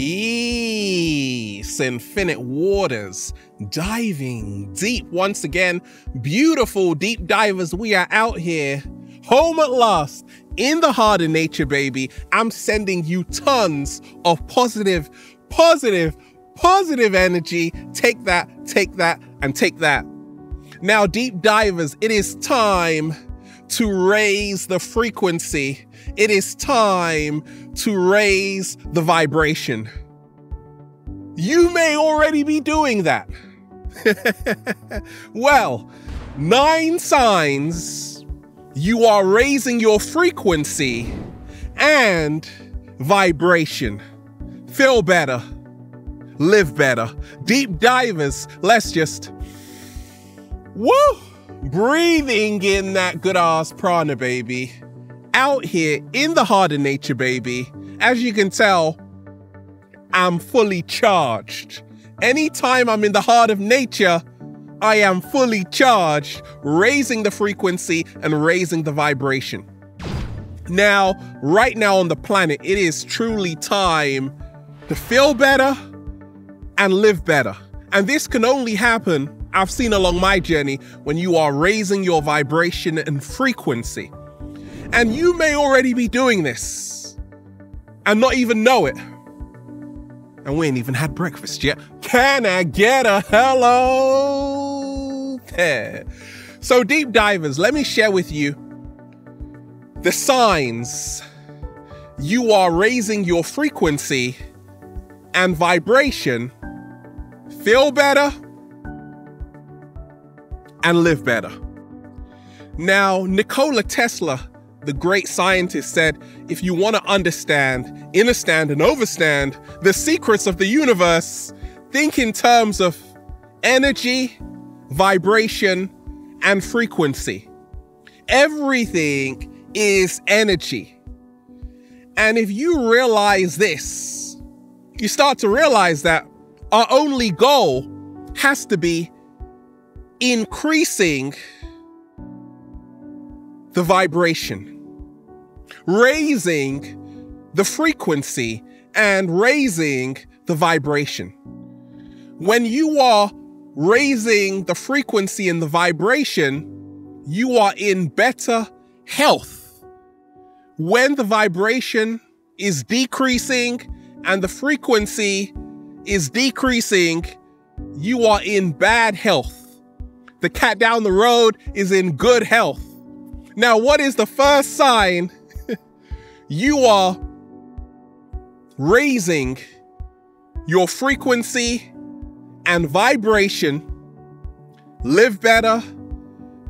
Peace, Infinite Waters, diving deep once again. Beautiful deep divers, we are out here, home at last, in the heart of nature, baby. I'm sending you tons of positive energy. Take that, and take that. Now, deep divers, it is time to raise the frequency. It is time to raise the vibration. You may already be doing that. Well, 9 signs you are raising your frequency and vibration. Feel better, live better. Deep divers, let's just, woo! Breathing in that good ass prana, baby. Out here in the heart of nature, baby. As you can tell, I'm fully charged. Anytime I'm in the heart of nature, I am fully charged, raising the frequency and raising the vibration. Now, right now on the planet, it is truly time to feel better and live better. And this can only happen, I've seen along my journey, when you are raising your vibration and frequency. And you may already be doing this and not even know it. And we ain't even had breakfast yet. Can I get a hello there? So deep divers, let me share with you the signs you are raising your frequency and vibration. Feel better and live better. Now, Nikola Tesla, the great scientist, said, if you want to understand, innerstand and overstand the secrets of the universe, think in terms of energy, vibration, and frequency. Everything is energy. And if you realize this, you start to realize that our only goal has to be increasing the vibration, raising the frequency and raising the vibration. When you are raising the frequency and the vibration, you are in better health. When the vibration is decreasing and the frequency is decreasing, you are in bad health. The cat down the road is in good health. Now, what is the first sign you are raising your frequency and vibration? Live better,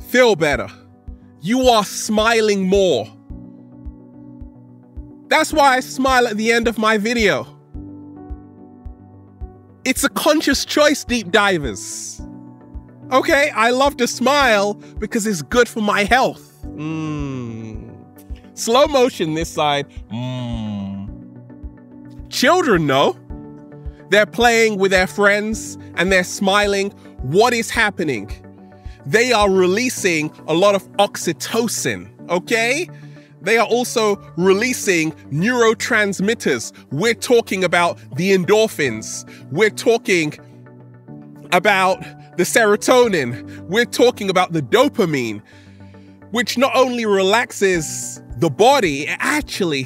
feel better. You are smiling more. That's why I smile at the end of my video. It's a conscious choice, deep divers. Okay, I love to smile because it's good for my health. Slow motion this side. Children know. They're playing with their friends and they're smiling. What is happening? They are releasing a lot of oxytocin, okay? They are also releasing neurotransmitters. We're talking about the endorphins. We're talking about the serotonin. We're talking about the dopamine, which not only relaxes the body, it actually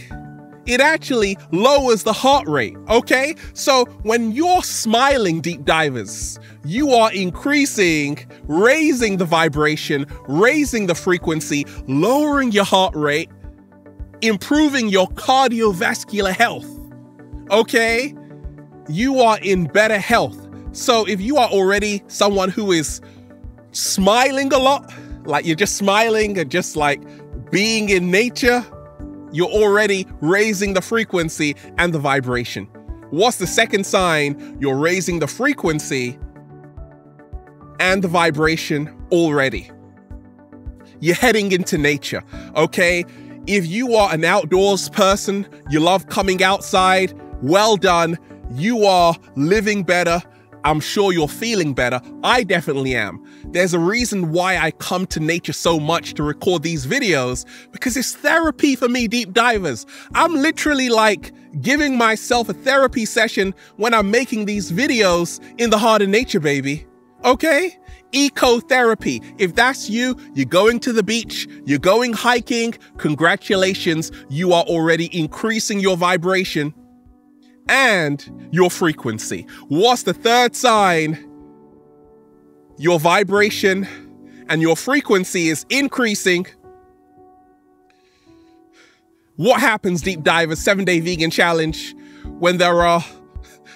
lowers the heart rate, okay? So when you're smiling, deep divers, you are increasing, raising the vibration, raising the frequency, lowering your heart rate, improving your cardiovascular health, okay? You are in better health. So if you are already someone who is smiling a lot, like you're just smiling and just like being in nature, you're already raising the frequency and the vibration. What's the second sign you're raising the frequency and the vibration already? You're heading into nature, okay? If you are an outdoors person, you love coming outside, well done. You are living better I'm sure you're feeling better. I definitely am. There's a reason why I come to nature so much to record these videos, because it's therapy for me, deep divers. I'm literally like giving myself a therapy session when I'm making these videos in the heart of nature, baby. Okay? Eco-therapy. If that's you, you're going to the beach, you're going hiking, congratulations, you are already increasing your vibration and your frequency. What's the third sign? Your vibration and your frequency is increasing. What happens, Deep Divers, 7-Day Vegan Challenge, when there are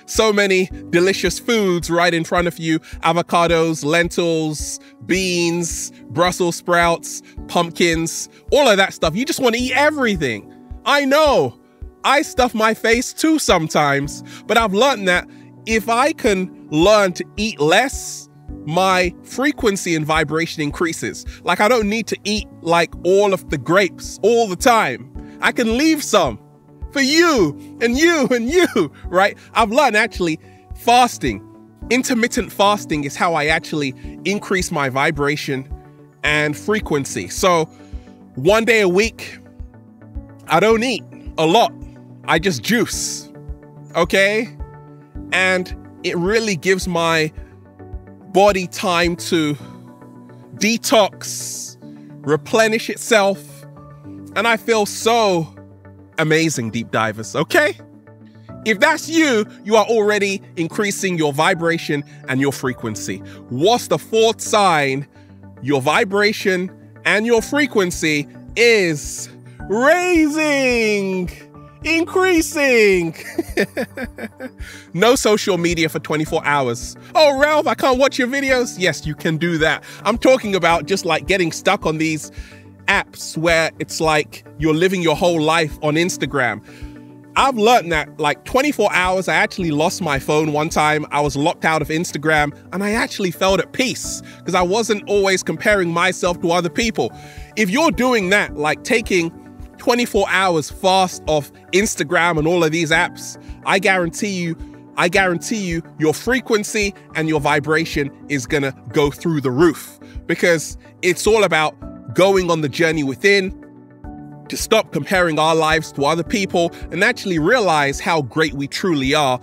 so many delicious foods right in front of you? Avocados, lentils, beans, Brussels sprouts, pumpkins, all of that stuff. You just want to eat everything. I know. I stuff my face too sometimes, but I've learned that if I can learn to eat less, my frequency and vibration increases. Like, I don't need to eat like all of the grapes all the time. I can leave some for you and you and you, right? I've learned actually fasting, intermittent fasting, is how I actually increase my vibration and frequency. So 1 day a week, I don't eat a lot. I just juice, okay? And it really gives my body time to detox, replenish itself, and I feel so amazing, Deep Divers, okay? If that's you, you are already increasing your vibration and your frequency. What's the fourth sign? Your vibration and your frequency is raising, increasing. No social media for 24 hours. Oh, Ralph, I can't watch your videos. Yes, you can do that. I'm talking about just like getting stuck on these apps where it's like you're living your whole life on Instagram. I've learned that like 24 hours, I actually lost my phone one time. I was locked out of Instagram and I actually felt at peace because I wasn't always comparing myself to other people. If you're doing that, like taking 24 hours fast off Instagram and all of these apps, I guarantee you your frequency and your vibration is gonna go through the roof, because it's all about going on the journey within to stop comparing our lives to other people and actually realize how great we truly are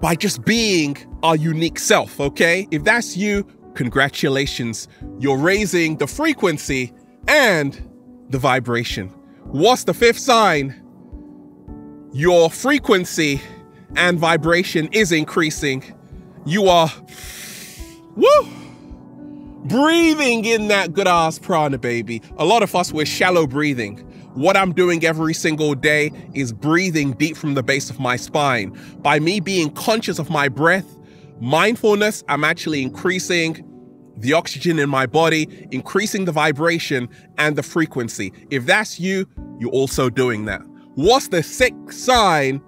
by just being our unique self, okay? If that's you, congratulations. You're raising the frequency and the vibration. What's the fifth sign? Your frequency and vibration is increasing. You are, woo! Breathing in that good ass prana, baby. A lot of us, we're shallow breathing. What I'm doing every single day is breathing deep from the base of my spine. By me being conscious of my breath, mindfulness, I'm actually increasing the oxygen in my body, increasing the vibration and the frequency. If that's you, you're also doing that. What's the sixth sign?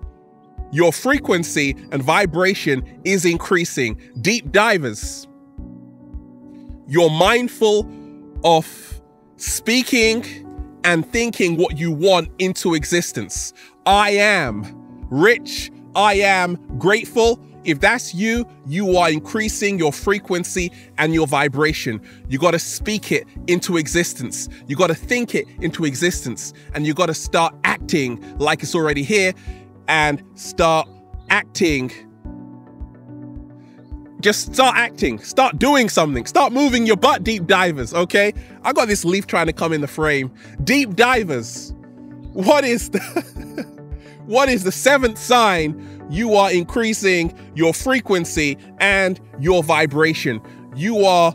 Your frequency and vibration is increasing. Deep Divers, you're mindful of speaking and thinking what you want into existence. I am rich. I am grateful. If that's you, you are increasing your frequency and your vibration. You got to speak it into existence. You got to think it into existence. And you got to start acting like it's already here and start acting. Just start acting, start doing something, start moving your butt, Deep Divers, okay? I got this leaf trying to come in the frame. Deep Divers, what is the seventh sign? You are increasing your frequency and your vibration. You are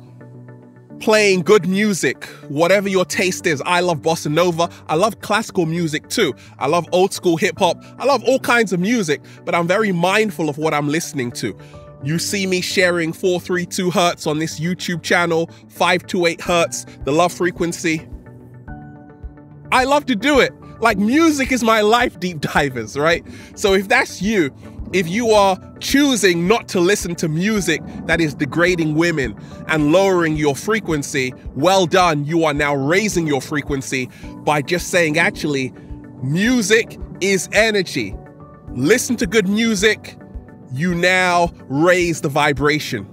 playing good music, whatever your taste is. I love bossa nova. I love classical music too. I love old school hip hop. I love all kinds of music, but I'm very mindful of what I'm listening to. You see me sharing 432 hz on this YouTube channel, 528 hz, the love frequency. I love to do it. Like, music is my life, Deep Divers, right? So if that's you, if you are choosing not to listen to music that is degrading women and lowering your frequency, well done. You are now raising your frequency by just saying, actually, music is energy. Listen to good music. you now raise the vibration.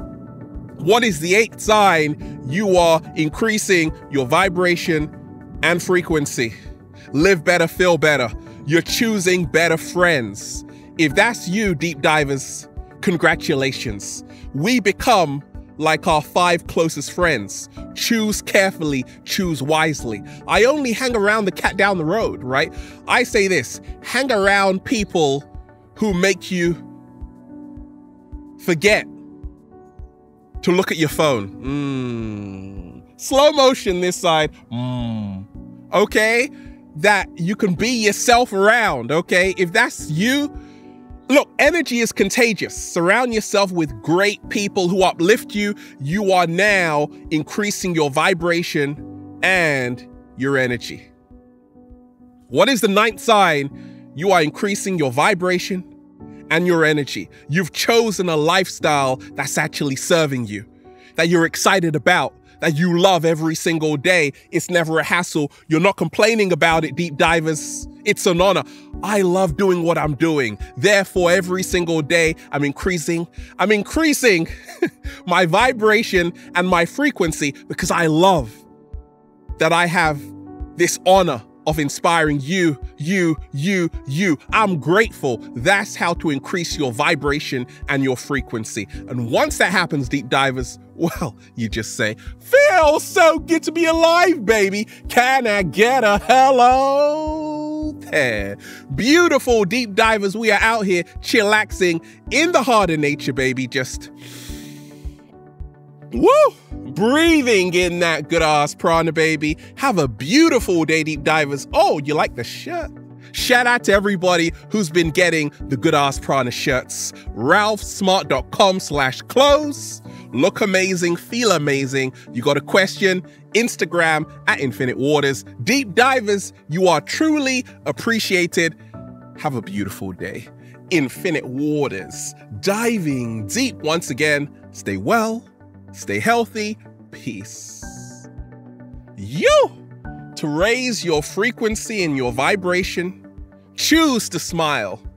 What is the eighth sign? You are increasing your vibration and frequency. Live better, feel better. You're choosing better friends. If that's you, deep divers, congratulations. We become like our 5 closest friends. Choose carefully, choose wisely. I only hang around the cat down the road, right? I say this, hang around people who make you forget to look at your phone. Slow motion this side. Okay? That you can be yourself around, okay? If that's you, look, energy is contagious. Surround yourself with great people who uplift you. You are now increasing your vibration and your energy. What is the 9th sign? You are increasing your vibration and your energy. You've chosen a lifestyle that's actually serving you, that you're excited about, that you love every single day. It's never a hassle. You're not complaining about it, deep divers. It's an honor. I love doing what I'm doing. Therefore, every single day, I'm increasing my vibration and my frequency because I love that I have this honor of inspiring you. I'm grateful. That's how to increase your vibration and your frequency. And once that happens, deep divers, well, you just say, feels so good to be alive, baby. Can I get a hello there? Beautiful deep divers, we are out here chillaxing in the heart of nature, baby. Just woo! Breathing in that good ass prana, baby. Have a beautiful day, deep divers. Oh, you like the shirt? Shout out to everybody who's been getting the good ass prana shirts. RalphSmart.com/clothes. Look amazing, feel amazing. You got a question? Instagram @InfiniteWaters. Deep divers, you are truly appreciated. Have a beautiful day. Infinite Waters. Diving deep once again. Stay well. Stay healthy. Peace. To raise your frequency and your vibration, choose to smile.